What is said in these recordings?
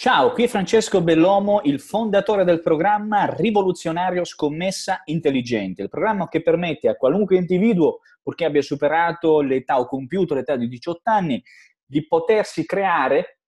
Ciao, qui è Francesco Bellomo, il fondatore del programma rivoluzionario Scommessa Intelligente, il programma che permette a qualunque individuo, purché abbia superato l'età o compiuto l'età di 18 anni, di potersi creare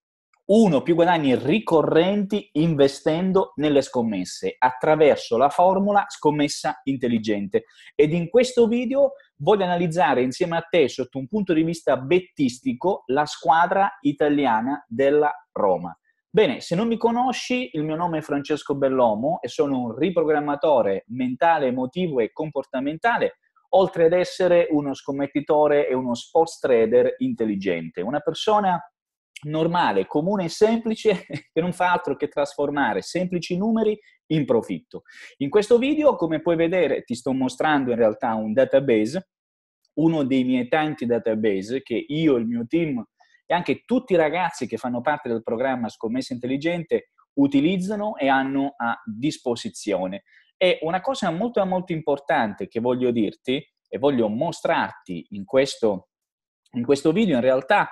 uno o più guadagni ricorrenti investendo nelle scommesse attraverso la formula Scommessa Intelligente. Ed in questo video voglio analizzare insieme a te, sotto un punto di vista bettistico, la squadra italiana della Roma. Bene, se non mi conosci, il mio nome è Francesco Bellomo e sono un riprogrammatore mentale, emotivo e comportamentale, oltre ad essere uno scommettitore e uno sports trader intelligente. Una persona normale, comune e semplice che non fa altro che trasformare semplici numeri in profitto. In questo video, come puoi vedere, ti sto mostrando in realtà un database, uno dei miei tanti database che io e il mio team e anche tutti i ragazzi che fanno parte del programma Scommessa Intelligente utilizzano e hanno a disposizione. E una cosa molto molto importante che voglio dirti e voglio mostrarti in questo video in realtà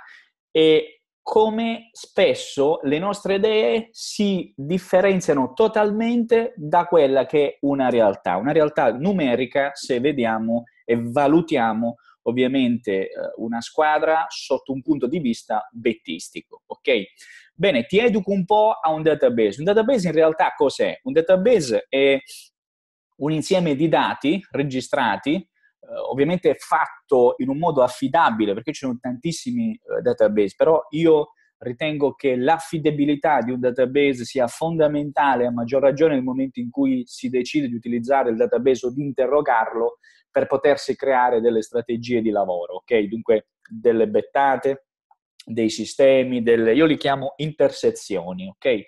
è come spesso le nostre idee si differenziano totalmente da quella che è una realtà numerica se vediamo e valutiamo ovviamente una squadra sotto un punto di vista bettistico, ok? Bene, ti educo un po' a un database. Un database in realtà cos'è? Un database è un insieme di dati registrati, ovviamente fatto in un modo affidabile, perché ci sono tantissimi database, però io ritengo che l'affidabilità di un database sia fondamentale, a maggior ragione nel momento in cui si decide di utilizzare il database o di interrogarlo per potersi creare delle strategie di lavoro, ok? Dunque delle bettate, dei sistemi, io li chiamo intersezioni, ok?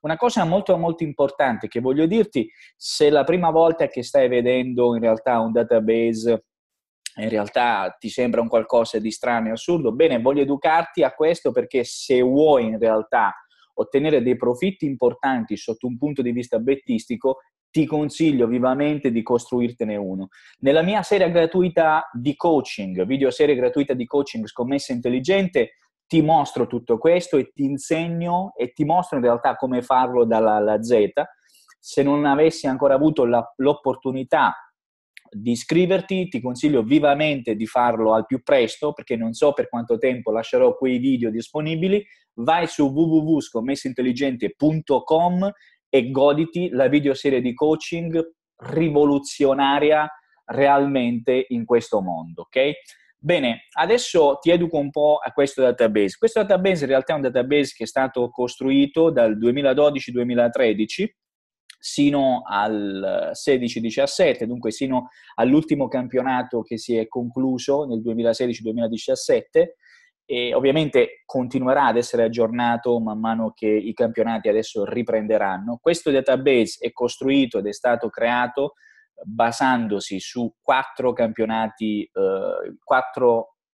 Una cosa molto molto importante che voglio dirti, se la prima volta che stai vedendo in realtà un database in realtà ti sembra un qualcosa di strano e assurdo, bene, voglio educarti a questo, perché se vuoi in realtà ottenere dei profitti importanti sotto un punto di vista bettistico, ti consiglio vivamente di costruirtene uno. Nella mia serie gratuita di coaching, video serie gratuita di coaching Scommessa Intelligente, ti mostro tutto questo e ti insegno e ti mostro in realtà come farlo dalla Z. Se non avessi ancora avuto l'opportunità di iscriverti, ti consiglio vivamente di farlo al più presto, perché non so per quanto tempo lascerò quei video disponibili. Vai su www.scommessaintelligente.com e goditi la videoserie di coaching rivoluzionaria realmente in questo mondo, ok? Bene, adesso ti educo un po' a questo database. Questo database in realtà è un database che è stato costruito dal 2012-2013 sino al 16-17, dunque sino all'ultimo campionato che si è concluso nel 2016-2017, e ovviamente continuerà ad essere aggiornato man mano che i campionati adesso riprenderanno. Questo database è costruito ed è stato creato basandosi su quattro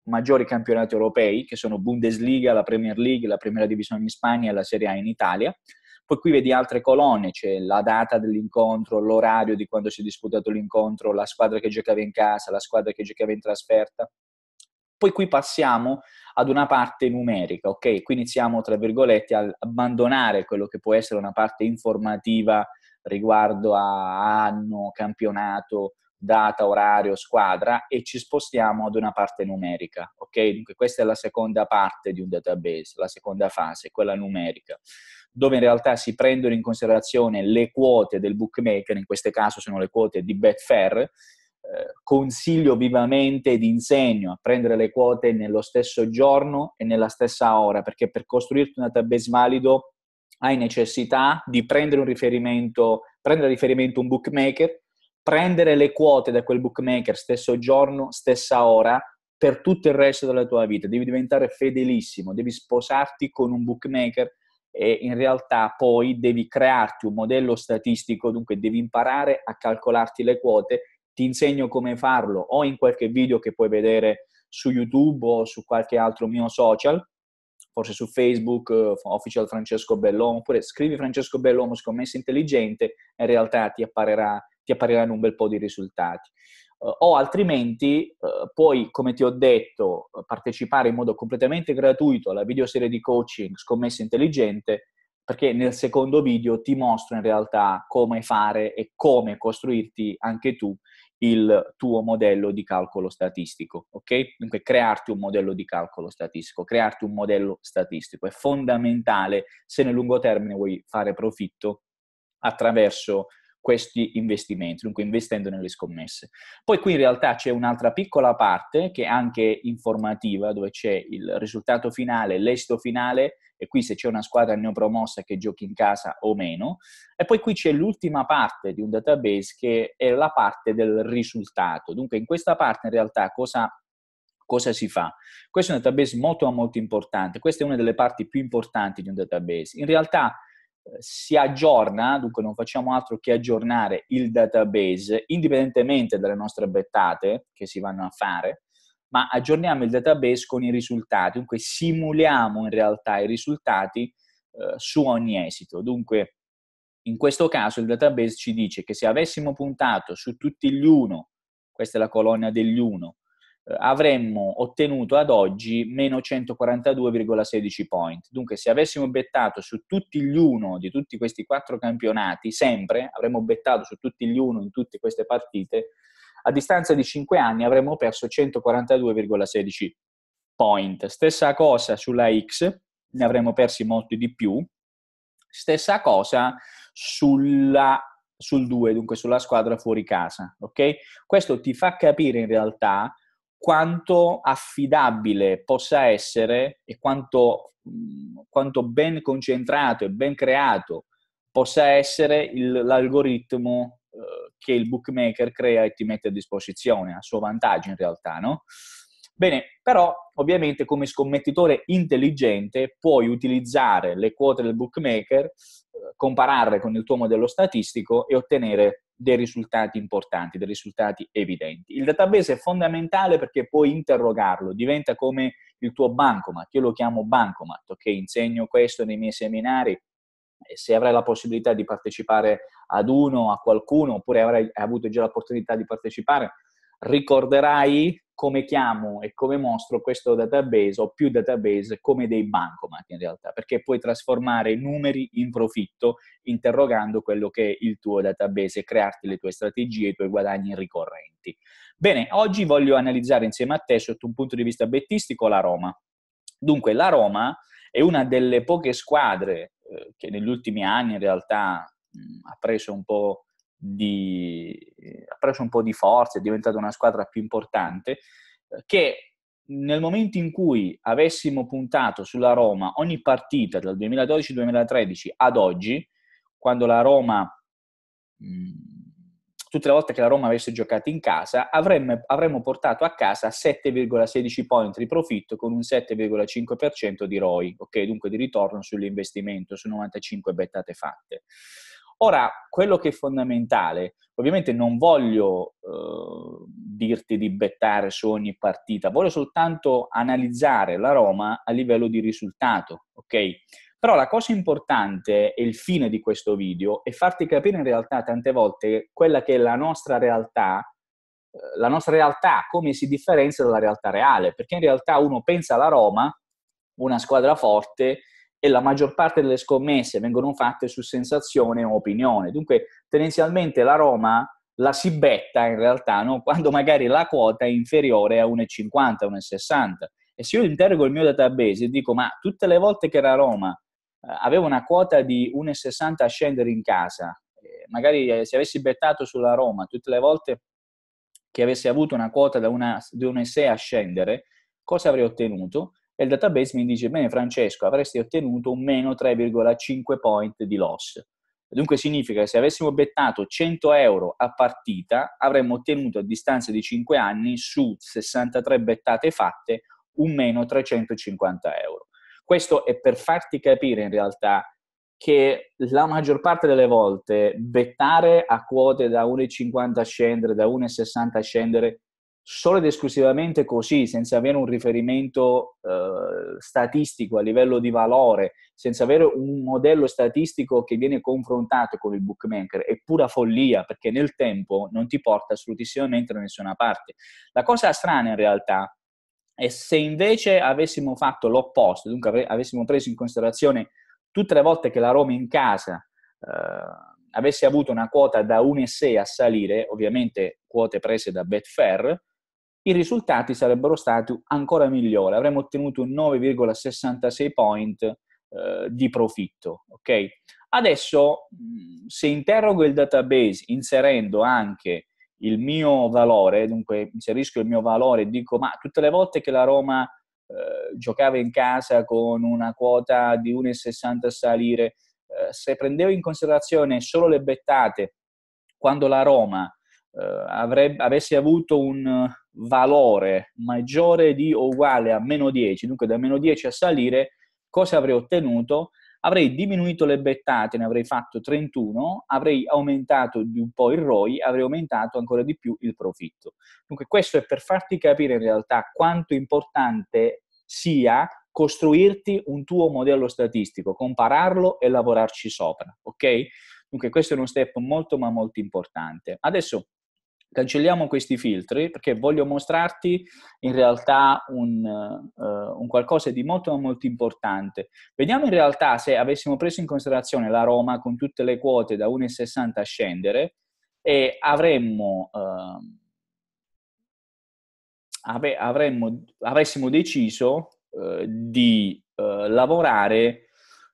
maggiori campionati europei, che sono Bundesliga, la Premier League, la Primera División in Spagna e la Serie A in Italia. Poi qui vedi altre colonne, c'è la data dell'incontro, l'orario di quando si è disputato l'incontro, la squadra che giocava in casa, la squadra che giocava in trasferta. Poi qui passiamo ad una parte numerica, ok? Qui iniziamo, tra virgolette, ad abbandonare quello che può essere una parte informativa riguardo a anno, campionato, data, orario, squadra, e ci spostiamo ad una parte numerica, ok? Dunque questa è la seconda parte di un database, la seconda fase, quella numerica, dove in realtà si prendono in considerazione le quote del bookmaker, in questo caso sono le quote di Betfair. Consiglio vivamente ed insegno a prendere le quote nello stesso giorno e nella stessa ora, perché per costruirti un database valido hai necessità di prendere a riferimento un bookmaker, prendere le quote da quel bookmaker stesso giorno, stessa ora, per tutto il resto della tua vita. Devi diventare fedelissimo, devi sposarti con un bookmaker e in realtà poi devi crearti un modello statistico, dunque devi imparare a calcolarti le quote. Ti insegno come farlo o in qualche video che puoi vedere su YouTube o su qualche altro mio social, forse su Facebook, Official Francesco Bellomo, oppure scrivi Francesco Bellomo Scommessa Intelligente, in realtà ti appariranno un bel po' di risultati. O altrimenti puoi, come ti ho detto, partecipare in modo completamente gratuito alla videoserie di coaching Scommessa Intelligente, perché nel secondo video ti mostro in realtà come fare e come costruirti anche tu il tuo modello di calcolo statistico, ok? Dunque crearti un modello di calcolo statistico, crearti un modello statistico è fondamentale se nel lungo termine vuoi fare profitto attraverso questi investimenti, dunque investendo nelle scommesse. Poi qui in realtà c'è un'altra piccola parte che è anche informativa, dove c'è il risultato finale, l'esito finale, e qui se c'è una squadra neopromossa che giochi in casa o meno. E poi qui c'è l'ultima parte di un database che è la parte del risultato. Dunque in questa parte in realtà cosa si fa? Questo è un database molto molto importante, questa è una delle parti più importanti di un database. In realtà si aggiorna, dunque non facciamo altro che aggiornare il database indipendentemente dalle nostre bettate che si vanno a fare, ma aggiorniamo il database con i risultati, dunque simuliamo in realtà i risultati su ogni esito. Dunque in questo caso il database ci dice che se avessimo puntato su tutti gli 1, questa è la colonna degli 1, avremmo ottenuto ad oggi meno 142,16 point. Dunque se avessimo bettato su tutti gli 1 di tutti questi 4 campionati, sempre avremmo bettato su tutti gli 1 in tutte queste partite, a distanza di 5 anni avremmo perso 142,16 point. Stessa cosa sulla X, ne avremmo persi molti di più. Stessa cosa sul 2, dunque sulla squadra fuori casa, ok? Questo ti fa capire in realtà quanto affidabile possa essere e quanto ben concentrato e ben creato possa essere l'algoritmo che il bookmaker crea e ti mette a disposizione, a suo vantaggio in realtà, no? Bene, però ovviamente come scommettitore intelligente puoi utilizzare le quote del bookmaker, compararle con il tuo modello statistico e ottenere dei risultati importanti, dei risultati evidenti. Il database è fondamentale perché puoi interrogarlo, diventa come il tuo bancomat, io lo chiamo bancomat, ok? Insegno questo nei miei seminari, e se avrai la possibilità di partecipare ad uno, a qualcuno, oppure avrai avuto già l'opportunità di partecipare, ricorderai come chiamo e come mostro questo database o più database come dei bancomat in realtà, perché puoi trasformare numeri in profitto interrogando quello che è il tuo database e crearti le tue strategie, i tuoi guadagni ricorrenti. Bene, oggi voglio analizzare insieme a te sotto un punto di vista bettistico la Roma. Dunque la Roma è una delle poche squadre che negli ultimi anni in realtà ha preso un po' di forza, è diventata una squadra più importante, che nel momento in cui avessimo puntato sulla Roma ogni partita dal 2012-2013 ad oggi, quando la Roma, tutte le volte che la Roma avesse giocato in casa, avremmo portato a casa 7,16 point di profitto con un 7,5% di ROI, ok? Dunque di ritorno sull'investimento su 95 bettate fatte. Ora, quello che è fondamentale, ovviamente non voglio dirti di bettare su ogni partita, voglio soltanto analizzare la Roma a livello di risultato, ok? Però la cosa importante e il fine di questo video è farti capire in realtà tante volte quella che è la nostra realtà, come si differenzia dalla realtà reale, perché in realtà uno pensa alla Roma, una squadra forte, e la maggior parte delle scommesse vengono fatte su sensazione o opinione. Dunque, tendenzialmente la Roma la si betta in realtà, no? Quando magari la quota è inferiore a 1,50, 1,60. E se io interrogo il mio database e dico, ma tutte le volte che la Roma aveva una quota di 1,60 a scendere in casa, magari se avessi bettato sulla Roma tutte le volte che avessi avuto una quota da 1,6 a scendere, cosa avrei ottenuto? E il database mi dice, bene Francesco, avresti ottenuto un meno 3,5 point di loss. Dunque significa che se avessimo bettato 100 euro a partita, avremmo ottenuto a distanza di 5 anni su 63 bettate fatte un meno 350 euro. Questo è per farti capire in realtà che la maggior parte delle volte bettare a quote da 1,50 a scendere, da 1,60 a scendere, solo ed esclusivamente così, senza avere un riferimento statistico a livello di valore, senza avere un modello statistico che viene confrontato con il bookmaker, è pura follia, perché nel tempo non ti porta assolutissimamente da nessuna parte. La cosa strana in realtà è se invece avessimo fatto l'opposto, dunque avessimo preso in considerazione tutte le volte che la Roma in casa avesse avuto una quota da 1,6 a salire, ovviamente quote prese da Betfair, i risultati sarebbero stati ancora migliori, avremmo ottenuto un 9,66 point di profitto. Ok? Adesso, se interrogo il database inserendo anche il mio valore, dunque inserisco il mio valore e dico, ma tutte le volte che la Roma giocava in casa con una quota di 1,60 a salire, se prendevo in considerazione solo le bettate, quando la Roma avesse avuto un valore maggiore di o uguale a meno 10, dunque da meno 10 a salire, cosa avrei ottenuto? Avrei diminuito le bettate, ne avrei fatto 31, avrei aumentato di un po' il ROI, avrei aumentato ancora di più il profitto. Dunque questo è per farti capire in realtà quanto importante sia costruirti un tuo modello statistico, compararlo e lavorarci sopra, ok? Dunque questo è uno step molto ma molto importante. Adesso cancelliamo questi filtri perché voglio mostrarti in realtà un qualcosa di molto molto importante. Vediamo in realtà se avessimo preso in considerazione la Roma con tutte le quote da 1,60 a scendere e avessimo deciso di lavorare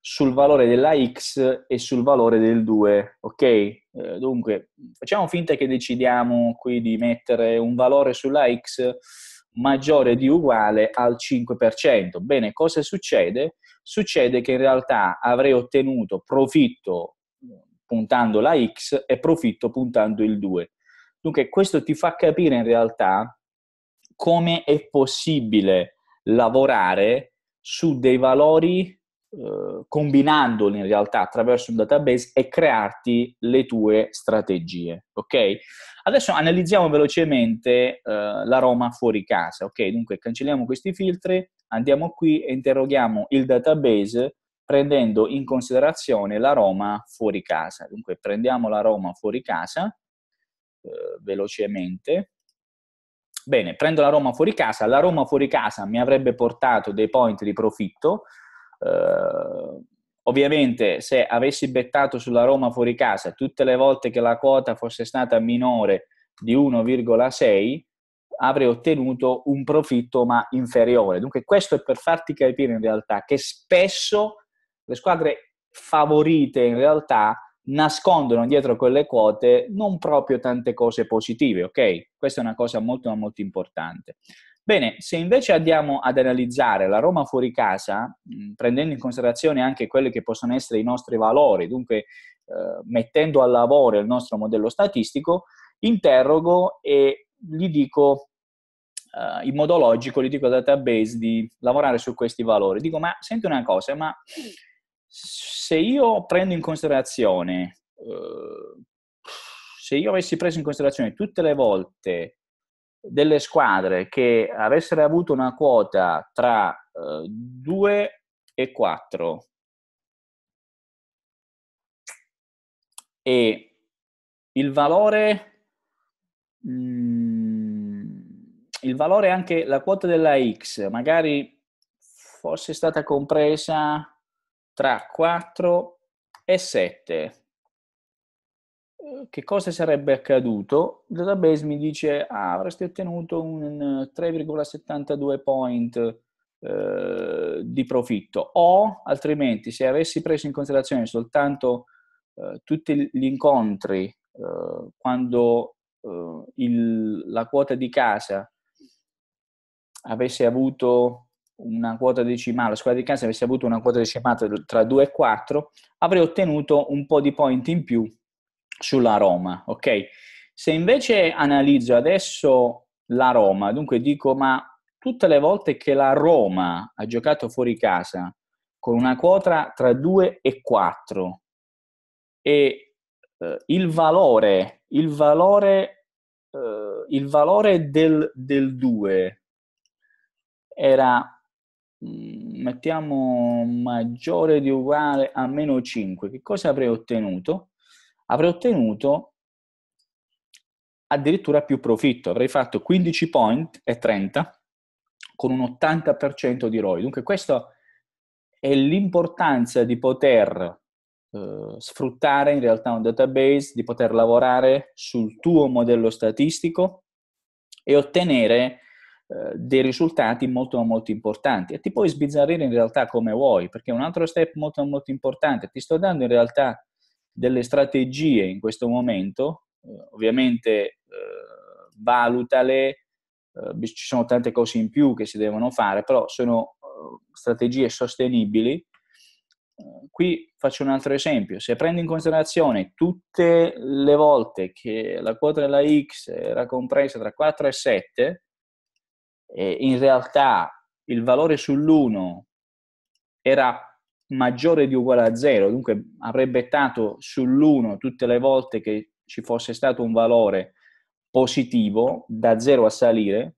sul valore della X e sul valore del 2, ok? Dunque, facciamo finta che decidiamo qui di mettere un valore sulla X maggiore di o uguale al 5%. Bene, cosa succede? Succede che in realtà avrei ottenuto profitto puntando la X e profitto puntando il 2. Dunque, questo ti fa capire in realtà come è possibile lavorare su dei valori combinandoli in realtà attraverso un database e crearti le tue strategie, ok? Adesso analizziamo velocemente la Roma fuori casa, ok? Dunque cancelliamo questi filtri, andiamo qui e interroghiamo il database prendendo in considerazione la Roma fuori casa. Dunque prendiamo la Roma fuori casa velocemente. Bene, prendo la Roma fuori casa. La Roma fuori casa mi avrebbe portato dei point di profitto. Ovviamente se avessi bettato sulla Roma fuori casa tutte le volte che la quota fosse stata minore di 1,6 avrei ottenuto un profitto ma inferiore. Dunque questo è per farti capire in realtà che spesso le squadre favorite in realtà nascondono dietro quelle quote non proprio tante cose positive, ok? Questa è una cosa molto molto importante. Bene, se invece andiamo ad analizzare la Roma fuori casa, prendendo in considerazione anche quelli che possono essere i nostri valori, dunque mettendo a lavoro il nostro modello statistico, interrogo e gli dico, in modo logico, gli dico al database di lavorare su questi valori. Dico, ma senti una cosa, ma se io prendo in considerazione, se io avessi preso in considerazione tutte le volte delle squadre che avessero avuto una quota tra 2 e 4 e il valore anche la quota della X magari fosse stata compresa tra 4 e 7, che cosa sarebbe accaduto? Il database mi dice, ah, avresti ottenuto un 3,72 point di profitto, o altrimenti se avessi preso in considerazione soltanto tutti gli incontri quando la quota di casa avesse avuto una quota decimale, la squadra di casa avesse avuto una quota decimata tra 2 e 4, avrei ottenuto un po' di point in più sulla Roma, ok? Se invece analizzo adesso la Roma, dunque dico, ma tutte le volte che la Roma ha giocato fuori casa con una quota tra 2 e 4 e il valore del 2 era, mettiamo, maggiore di o uguale a meno 5, che cosa avrei ottenuto? Avrei ottenuto addirittura più profitto, avrei fatto 15 point e 30 con un 80% di ROI. Dunque questo è l'importanza di poter sfruttare in realtà un database, di poter lavorare sul tuo modello statistico e ottenere dei risultati molto molto importanti. E ti puoi sbizzarrire in realtà come vuoi, perché un altro step molto molto importante, ti sto dando in realtà delle strategie in questo momento, ovviamente valutale, ci sono tante cose in più che si devono fare, però sono strategie sostenibili. Qui faccio un altro esempio: se prendi in considerazione tutte le volte che la quota della X era compresa tra 4 e 7, e in realtà il valore sull'1 era maggiore di o uguale a 0, dunque avrei bettato sull'1 tutte le volte che ci fosse stato un valore positivo da 0 a salire,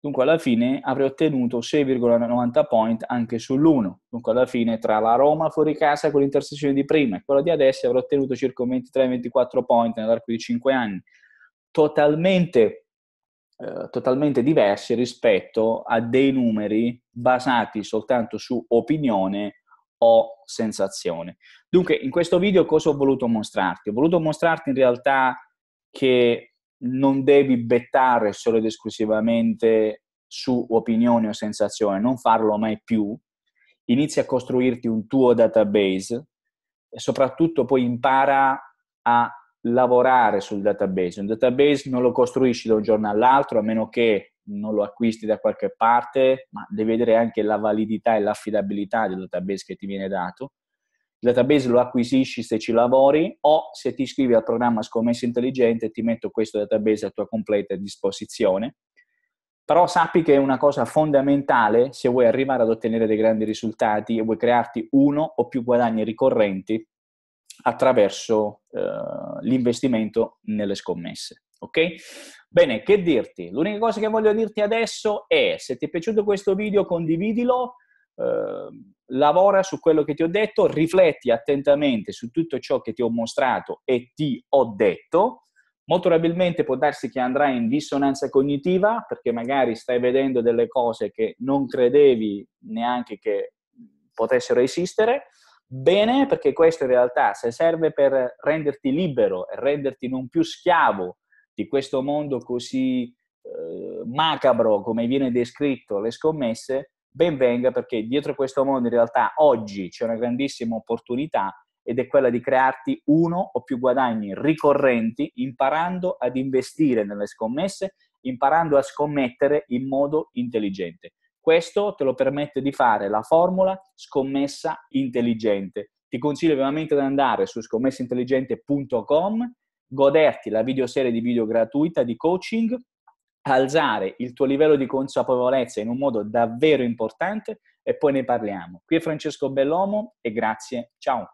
dunque alla fine avrei ottenuto 6,90 point anche sull'1. Dunque alla fine tra la Roma fuori casa con l'intersezione di prima e quella di adesso avrei ottenuto circa 23-24 point nell'arco di 5 anni, totalmente diversi rispetto a dei numeri basati soltanto su opinione o sensazione. Dunque in questo video cosa ho voluto mostrarti? Ho voluto mostrarti in realtà che non devi bettare solo ed esclusivamente su opinione o sensazione, non farlo mai più. Inizia a costruirti un tuo database e soprattutto poi impara a lavorare sul database. Un database non lo costruisci da un giorno all'altro, a meno che non lo acquisti da qualche parte, ma devi vedere anche la validità e l'affidabilità del database che ti viene dato. Il database lo acquisisci se ci lavori, o se ti iscrivi al programma Scommessa Intelligente ti metto questo database a tua completa disposizione. Però sappi che è una cosa fondamentale se vuoi arrivare ad ottenere dei grandi risultati e vuoi crearti uno o più guadagni ricorrenti attraverso l'investimento nelle scommesse. Ok? Bene, che dirti? L'unica cosa che voglio dirti adesso è: se ti è piaciuto questo video, condividilo. Lavora su quello che ti ho detto, rifletti attentamente su tutto ciò che ti ho mostrato e ti ho detto. Molto probabilmente può darsi che andrai in dissonanza cognitiva, perché magari stai vedendo delle cose che non credevi neanche che potessero esistere. Bene, perché questo in realtà, se serve per renderti libero e renderti non più schiavo di questo mondo così macabro come viene descritto le scommesse, ben venga, perché dietro questo mondo in realtà oggi c'è una grandissima opportunità, ed è quella di crearti uno o più guadagni ricorrenti imparando ad investire nelle scommesse, imparando a scommettere in modo intelligente. Questo te lo permette di fare la formula Scommessa Intelligente. Ti consiglio veramente di andare su scommessaintelligente.com, goderti la videoserie di video gratuita di coaching, alzare il tuo livello di consapevolezza in un modo davvero importante, e poi ne parliamo. Qui è Francesco Bellomo e grazie, ciao!